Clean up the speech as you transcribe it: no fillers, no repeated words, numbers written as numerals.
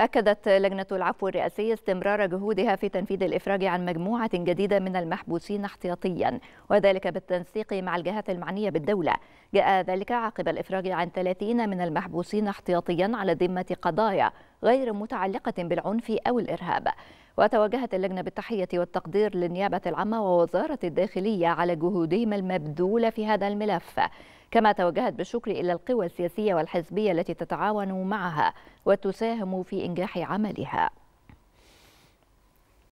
أكدت لجنة العفو الرئاسية استمرار جهودها في تنفيذ الإفراج عن مجموعة جديدة من المحبوسين احتياطيا، وذلك بالتنسيق مع الجهات المعنية بالدولة. جاء ذلك عقب الإفراج عن 30 من المحبوسين احتياطيا على ذمة قضايا غير متعلقة بالعنف أو الإرهاب. وتوجهت اللجنة بالتحية والتقدير للنيابة العامة ووزارة الداخلية على جهودهم المبذولة في هذا الملف، كما توجهت بالشكر إلى القوى السياسية والحزبية التي تتعاون معها وتساهم في إنجاح عملها.